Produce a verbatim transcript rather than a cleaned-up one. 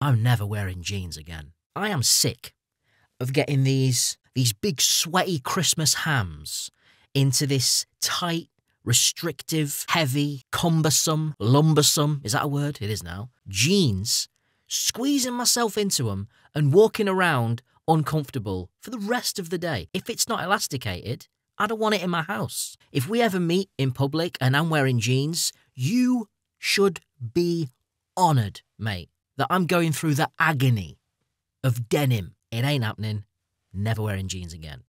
I'm never wearing jeans again. I am sick of getting these, these big sweaty Christmas hams into this tight, restrictive, heavy, cumbersome, lumbersome, is that a word? It is now. Jeans, squeezing myself into them and walking around uncomfortable for the rest of the day. If it's not elasticated, I don't want it in my house. If we ever meet in public and I'm wearing jeans, you should be honoured, mate, that I'm going through the agony of denim. It ain't happening. Never wearing jeans again.